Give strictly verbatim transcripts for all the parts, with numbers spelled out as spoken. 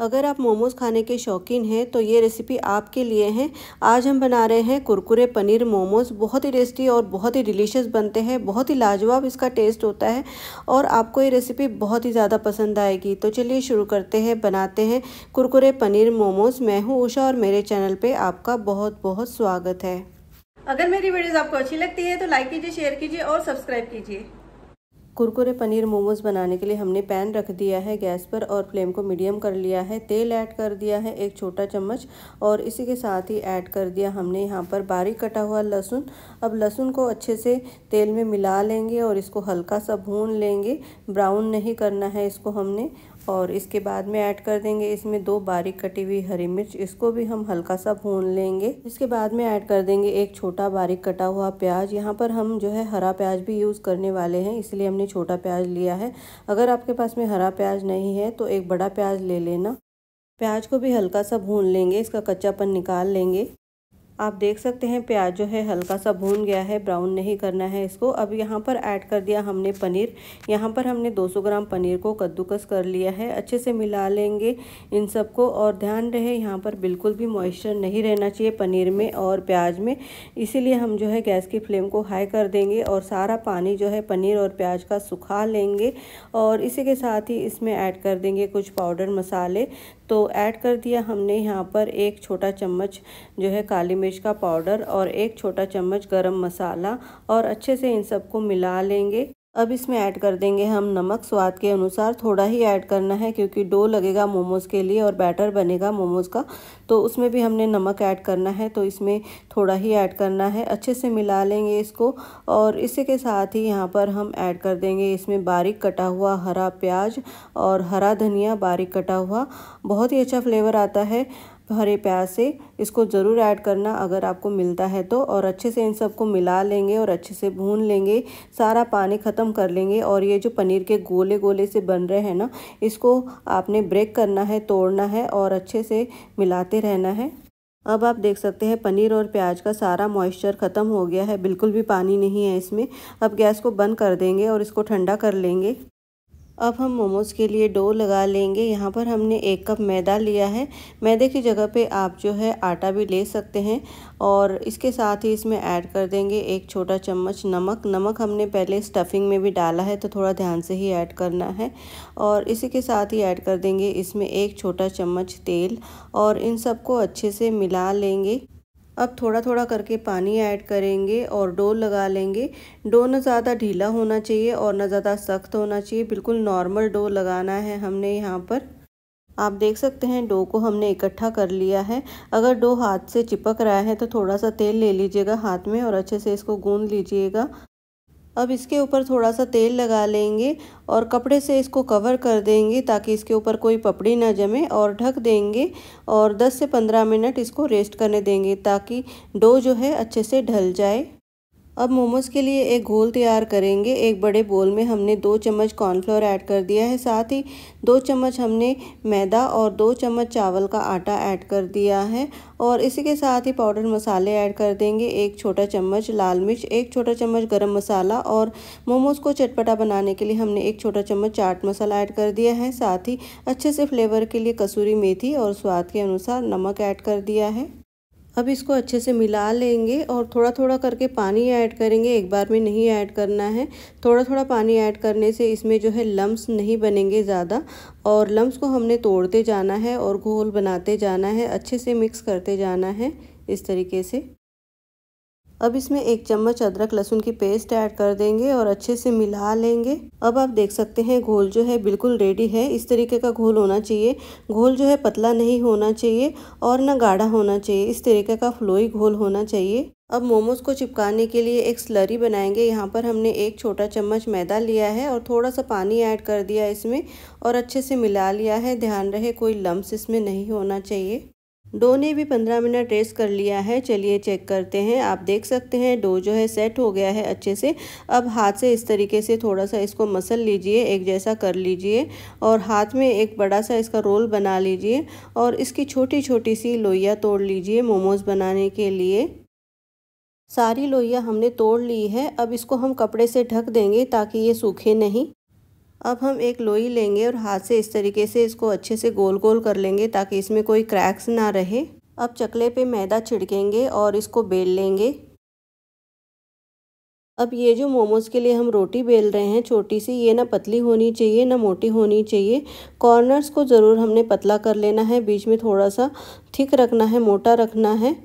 अगर आप मोमोज़ खाने के शौकीन हैं तो ये रेसिपी आपके लिए है। आज हम बना रहे हैं कुरकुरे पनीर मोमोज़। बहुत ही टेस्टी और बहुत ही डिलीशियस बनते हैं, बहुत ही लाजवाब इसका टेस्ट होता है और आपको ये रेसिपी बहुत ही ज़्यादा पसंद आएगी। तो चलिए शुरू करते हैं, बनाते हैं कुरकुरे पनीर मोमोज़। मैं हूँ उषा और मेरे चैनल पर आपका बहुत बहुत स्वागत है। अगर मेरी वीडियोज़ आपको अच्छी लगती है तो लाइक कीजिए, शेयर कीजिए और सब्सक्राइब कीजिए। कुरकुरे पनीर मोमोज़ बनाने के लिए हमने पैन रख दिया है गैस पर और फ्लेम को मीडियम कर लिया है। तेल ऐड कर दिया है एक छोटा चम्मच और इसी के साथ ही ऐड कर दिया हमने यहाँ पर बारीक कटा हुआ लहसुन। अब लहसुन को अच्छे से तेल में मिला लेंगे और इसको हल्का सा भून लेंगे, ब्राउन नहीं करना है इसको हमने। और इसके बाद में ऐड कर देंगे इसमें दो बारीक कटी हुई हरी मिर्च, इसको भी हम हल्का सा भून लेंगे। इसके बाद में ऐड कर देंगे एक छोटा बारीक कटा हुआ प्याज। यहाँ पर हम जो है हरा प्याज भी यूज़ करने वाले हैं, इसलिए हमने छोटा प्याज लिया है। अगर आपके पास में हरा प्याज नहीं है तो एक बड़ा प्याज ले लेना। प्याज को भी हल्का सा भून लेंगे, इसका कच्चापन निकाल लेंगे। आप देख सकते हैं प्याज जो है हल्का सा भून गया है, ब्राउन नहीं करना है इसको। अब यहाँ पर ऐड कर दिया हमने पनीर। यहाँ पर हमने दो सौ ग्राम पनीर को कद्दूकस कर लिया है। अच्छे से मिला लेंगे इन सबको और ध्यान रहे यहाँ पर बिल्कुल भी मॉइस्चर नहीं रहना चाहिए पनीर में और प्याज में, इसीलिए हम जो है गैस की फ्लेम को हाई कर देंगे और सारा पानी जो है पनीर और प्याज का सुखा लेंगे। और इसी के साथ ही इसमें ऐड कर देंगे कुछ पाउडर मसाले। तो ऐड कर दिया हमने यहाँ पर एक छोटा चम्मच जो है काली मिर्च का पाउडर और एक छोटा चम्मच गरम मसाला और अच्छे से इन सबको मिला लेंगे। अब इसमें ऐड कर देंगे हम नमक, स्वाद के अनुसार थोड़ा ही ऐड करना है क्योंकि डो लगेगा मोमोज़ के लिए और बैटर बनेगा मोमोज़ का, तो उसमें भी हमने नमक ऐड करना है, तो इसमें थोड़ा ही ऐड करना है। अच्छे से मिला लेंगे इसको और इसी के साथ ही यहाँ पर हम ऐड कर देंगे इसमें बारीक कटा हुआ हरा प्याज और हरा धनिया बारीक कटा हुआ। बहुत ही अच्छा फ्लेवर आता है हरे प्याज से, इसको ज़रूर ऐड करना अगर आपको मिलता है तो। और अच्छे से इन सबको मिला लेंगे और अच्छे से भून लेंगे, सारा पानी ख़त्म कर लेंगे। और ये जो पनीर के गोले गोले से बन रहे हैं ना, इसको आपने ब्रेक करना है, तोड़ना है और अच्छे से मिलाते रहना है। अब आप देख सकते हैं पनीर और प्याज का सारा मॉइस्चर ख़त्म हो गया है, बिल्कुल भी पानी नहीं है इसमें। अब गैस को बंद कर देंगे और इसको ठंडा कर लेंगे। अब हम मोमोज़ के लिए डो लगा लेंगे। यहाँ पर हमने एक कप मैदा लिया है। मैदे की जगह पे आप जो है आटा भी ले सकते हैं। और इसके साथ ही इसमें ऐड कर देंगे एक छोटा चम्मच नमक। नमक हमने पहले स्टफिंग में भी डाला है तो थोड़ा ध्यान से ही ऐड करना है। और इसी के साथ ही ऐड कर देंगे इसमें एक छोटा चम्मच तेल और इन सबको अच्छे से मिला लेंगे। अब थोड़ा थोड़ा करके पानी ऐड करेंगे और डो लगा लेंगे। डो ना ज़्यादा ढीला होना चाहिए और ना ज़्यादा सख्त होना चाहिए, बिल्कुल नॉर्मल डो लगाना है हमने। यहाँ पर आप देख सकते हैं डो को हमने इकट्ठा कर लिया है। अगर डो हाथ से चिपक रहा है तो थोड़ा सा तेल ले लीजिएगा हाथ में और अच्छे से इसको गूंद लीजिएगा। अब इसके ऊपर थोड़ा सा तेल लगा लेंगे और कपड़े से इसको कवर कर देंगे ताकि इसके ऊपर कोई पपड़ी ना जमे और ढक देंगे। और दस से पंद्रह मिनट इसको रेस्ट करने देंगे ताकि डो जो है अच्छे से ढल जाए। अब मोमोज़ के लिए एक घोल तैयार करेंगे। एक बड़े बोल में हमने दो चम्मच कॉर्नफ्लोर ऐड कर दिया है, साथ ही दो चम्मच हमने मैदा और दो चम्मच चावल का आटा ऐड कर दिया है। और इसी के साथ ही पाउडर मसाले ऐड कर देंगे, एक छोटा चम्मच लाल मिर्च, एक छोटा चम्मच गरम मसाला। और मोमोज़ को चटपटा बनाने के लिए हमने एक छोटा चम्मच चाट मसाला ऐड कर दिया है, साथ ही अच्छे से फ्लेवर के लिए कसूरी मेथी और स्वाद के अनुसार नमक ऐड कर दिया है। अब इसको अच्छे से मिला लेंगे और थोड़ा थोड़ा करके पानी ऐड करेंगे, एक बार में नहीं ऐड करना है। थोड़ा थोड़ा पानी ऐड करने से इसमें जो है लम्स नहीं बनेंगे ज़्यादा, और लम्स को हमने तोड़ते जाना है और घोल बनाते जाना है, अच्छे से मिक्स करते जाना है इस तरीके से। अब इसमें एक चम्मच अदरक लहसुन की पेस्ट ऐड कर देंगे और अच्छे से मिला लेंगे। अब आप देख सकते हैं घोल जो है बिल्कुल रेडी है। इस तरीके का घोल होना चाहिए, घोल जो है पतला नहीं होना चाहिए और ना गाढ़ा होना चाहिए, इस तरीके का फ्लोई घोल होना चाहिए। अब मोमोज़ को चिपकाने के लिए एक स्लरी बनाएंगे। यहाँ पर हमने एक छोटा चम्मच मैदा लिया है और थोड़ा सा पानी ऐड कर दिया इसमें और अच्छे से मिला लिया है। ध्यान रहे कोई लम्स इसमें नहीं होना चाहिए। डो ने भी पंद्रह मिनट रेस्ट कर लिया है। चलिए चेक करते हैं। आप देख सकते हैं डो जो है सेट हो गया है अच्छे से। अब हाथ से इस तरीके से थोड़ा सा इसको मसल लीजिए, एक जैसा कर लीजिए और हाथ में एक बड़ा सा इसका रोल बना लीजिए और इसकी छोटी छोटी सी लोइयाँ तोड़ लीजिए मोमोज़ बनाने के लिए। सारी लोइयाँ हमने तोड़ ली है। अब इसको हम कपड़े से ढक देंगे ताकि ये सूखे नहीं। अब हम एक लोई लेंगे और हाथ से इस तरीके से इसको अच्छे से गोल गोल कर लेंगे ताकि इसमें कोई क्रैक्स ना रहे। अब चकले पे मैदा छिड़केंगे और इसको बेल लेंगे। अब ये जो मोमोज़ के लिए हम रोटी बेल रहे हैं छोटी सी, ये ना पतली होनी चाहिए ना मोटी होनी चाहिए। कॉर्नर्स को ज़रूर हमने पतला कर लेना है, बीच में थोड़ा सा थिक रखना है, मोटा रखना है।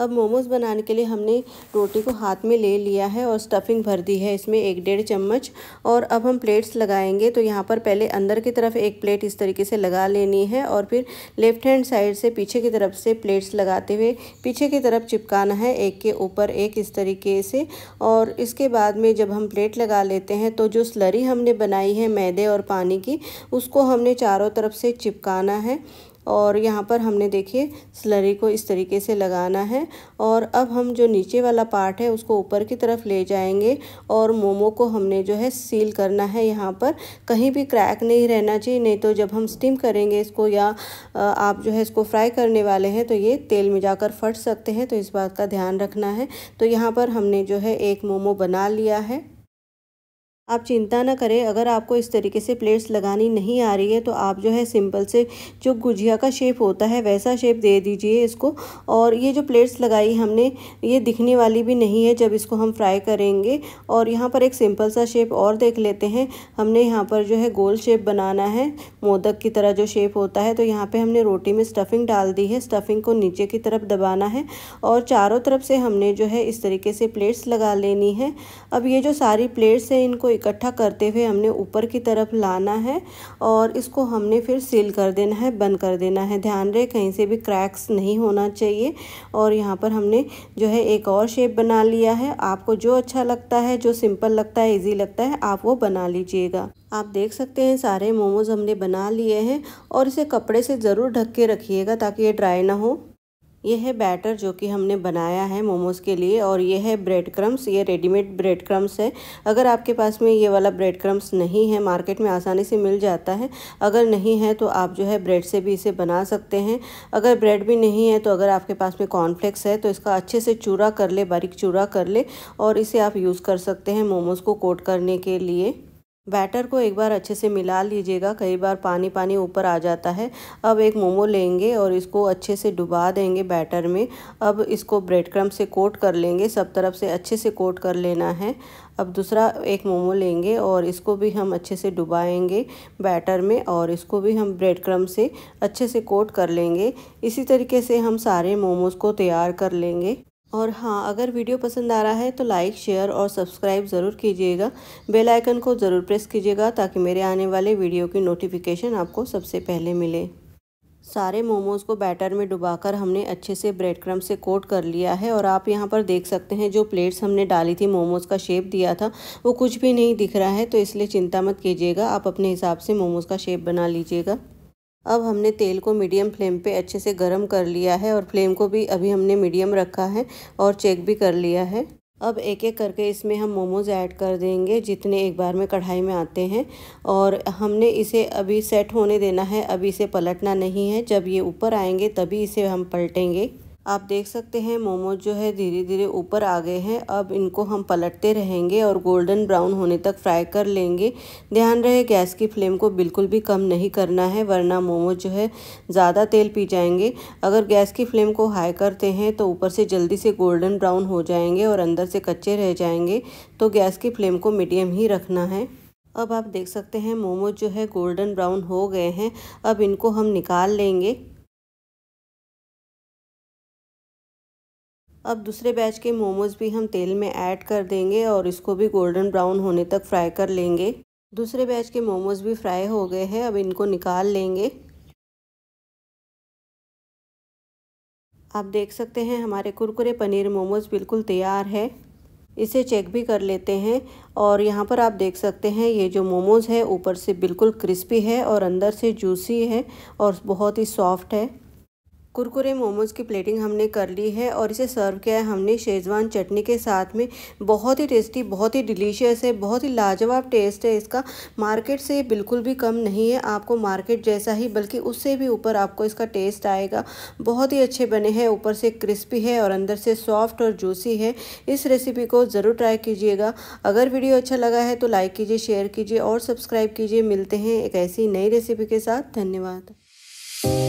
अब मोमोज़ बनाने के लिए हमने रोटी को हाथ में ले लिया है और स्टफिंग भर दी है इसमें एक डेढ़ चम्मच। और अब हम प्लेट्स लगाएंगे, तो यहाँ पर पहले अंदर की तरफ एक प्लेट इस तरीके से लगा लेनी है और फिर लेफ़्ट हैंड साइड से पीछे की तरफ से प्लेट्स लगाते हुए पीछे की तरफ चिपकाना है एक के ऊपर एक इस तरीके से। और इसके बाद में जब हम प्लेट लगा लेते हैं तो जो स्लरी हमने बनाई है मैदे और पानी की, उसको हमने चारों तरफ से चिपकाना है। और यहाँ पर हमने देखिए स्लरी को इस तरीके से लगाना है। और अब हम जो नीचे वाला पार्ट है उसको ऊपर की तरफ ले जाएंगे और मोमो को हमने जो है सील करना है। यहाँ पर कहीं भी क्रैक नहीं रहना चाहिए, नहीं तो जब हम स्टीम करेंगे इसको या आप जो है इसको फ्राई करने वाले हैं तो ये तेल में जाकर फट सकते हैं, तो इस बात का ध्यान रखना है। तो यहाँ पर हमने जो है एक मोमो बना लिया है। आप चिंता ना करें, अगर आपको इस तरीके से प्लेट्स लगानी नहीं आ रही है तो आप जो है सिंपल से जो गुजिया का शेप होता है वैसा शेप दे दीजिए इसको। और ये जो प्लेट्स लगाई हमने ये दिखने वाली भी नहीं है जब इसको हम फ्राई करेंगे। और यहाँ पर एक सिंपल सा शेप और देख लेते हैं, हमने यहाँ पर जो है गोल शेप बनाना है, मोदक की तरह जो शेप होता है। तो यहाँ पर हमने रोटी में स्टफिंग डाल दी है, स्टफिंग को नीचे की तरफ दबाना है और चारों तरफ से हमने जो है इस तरीके से प्लेट्स लगा लेनी है। अब ये जो सारी प्लेट्स हैं इनको इकट्ठा करते हुए हमने ऊपर की तरफ लाना है और इसको हमने फिर सील कर देना है, बंद कर देना है। ध्यान रहे कहीं से भी क्रैक्स नहीं होना चाहिए। और यहाँ पर हमने जो है एक और शेप बना लिया है। आपको जो अच्छा लगता है, जो सिंपल लगता है, इजी लगता है, आप वो बना लीजिएगा। आप देख सकते हैं सारे मोमोज हमने बना लिए हैं और इसे कपड़े से ज़रूर ढक के रखिएगा ताकि ये ड्राई ना हो। ये है बैटर जो कि हमने बनाया है मोमोज़ के लिए। और ये है ब्रेड क्रम्स, ये रेडीमेड ब्रेड क्रम्स है। अगर आपके पास में ये वाला ब्रेड क्रम्स नहीं है, मार्केट में आसानी से मिल जाता है, अगर नहीं है तो आप जो है ब्रेड से भी इसे बना सकते हैं। अगर ब्रेड भी नहीं है तो अगर आपके पास में कॉर्नफ्लेक्स है तो इसका अच्छे से चूरा कर ले, बारीक चूरा कर ले और इसे आप यूज़ कर सकते हैं मोमोज़ को कोट करने के लिए। बैटर को एक बार अच्छे से मिला लीजिएगा, कई बार पानी पानी ऊपर आ जाता है। अब एक मोमो लेंगे और इसको अच्छे से डुबा देंगे बैटर में। अब इसको ब्रेड क्रम्ब से कोट कर लेंगे, सब तरफ से अच्छे से कोट कर लेना है। अब दूसरा एक मोमो लेंगे और इसको भी हम अच्छे से डुबाएंगे बैटर में और इसको भी हम ब्रेड क्रम्ब से अच्छे से कोट कर लेंगे। इसी तरीके से हम सारे मोमोज़ को तैयार कर लेंगे। और हाँ, अगर वीडियो पसंद आ रहा है तो लाइक, शेयर और सब्सक्राइब ज़रूर कीजिएगा। बेल आइकन को ज़रूर प्रेस कीजिएगा ताकि मेरे आने वाले वीडियो की नोटिफिकेशन आपको सबसे पहले मिले। सारे मोमोज़ को बैटर में डुबाकर हमने अच्छे से ब्रेड क्रम्ब से कोट कर लिया है। और आप यहाँ पर देख सकते हैं जो प्लेट्स हमने डाली थी, मोमोज़ का शेप दिया था, वो कुछ भी नहीं दिख रहा है, तो इसलिए चिंता मत कीजिएगा, आप अपने हिसाब से मोमोज़ का शेप बना लीजिएगा। अब हमने तेल को मीडियम फ्लेम पे अच्छे से गरम कर लिया है और फ्लेम को भी अभी हमने मीडियम रखा है और चेक भी कर लिया है। अब एक एक करके इसमें हम मोमोज़ ऐड कर देंगे जितने एक बार में कढ़ाई में आते हैं। और हमने इसे अभी सेट होने देना है, अभी इसे पलटना नहीं है, जब ये ऊपर आएंगे तभी इसे हम पलटेंगे। आप देख सकते हैं मोमोज जो है धीरे धीरे ऊपर आ गए हैं। अब इनको हम पलटते रहेंगे और गोल्डन ब्राउन होने तक फ्राई कर लेंगे। ध्यान रहे गैस की फ्लेम को बिल्कुल भी कम नहीं करना है, वरना मोमोज जो है ज़्यादा तेल पी जाएंगे। अगर गैस की फ्लेम को हाई करते हैं तो ऊपर से जल्दी से गोल्डन ब्राउन हो जाएंगे और अंदर से कच्चे रह जाएंगे, तो गैस की फ्लेम को मीडियम ही रखना है। अब आप देख सकते हैं मोमोज जो है गोल्डन ब्राउन हो गए हैं। अब इनको हम निकाल लेंगे। अब दूसरे बैच के मोमोज़ भी हम तेल में ऐड कर देंगे और इसको भी गोल्डन ब्राउन होने तक फ्राई कर लेंगे। दूसरे बैच के मोमोज़ भी फ्राई हो गए हैं, अब इनको निकाल लेंगे। आप देख सकते हैं हमारे कुरकुरे पनीर मोमोज़ बिल्कुल तैयार है। इसे चेक भी कर लेते हैं और यहाँ पर आप देख सकते हैं ये जो मोमोज़ है ऊपर से बिल्कुल क्रिस्पी है और अंदर से जूसी है और बहुत ही सॉफ्ट है। कुरकुरे मोमोज़ की प्लेटिंग हमने कर ली है और इसे सर्व किया है हमने शेजवान चटनी के साथ में। बहुत ही टेस्टी, बहुत ही डिलीशियस है, बहुत ही लाजवाब टेस्ट है इसका। मार्केट से बिल्कुल भी कम नहीं है, आपको मार्केट जैसा ही बल्कि उससे भी ऊपर आपको इसका टेस्ट आएगा। बहुत ही अच्छे बने हैं, ऊपर से क्रिस्पी है और अंदर से सॉफ्ट और जूसी है। इस रेसिपी को ज़रूर ट्राई कीजिएगा। अगर वीडियो अच्छा लगा है तो लाइक कीजिए, शेयर कीजिए और सब्सक्राइब कीजिए। मिलते हैं एक ऐसी नई रेसिपी के साथ। धन्यवाद।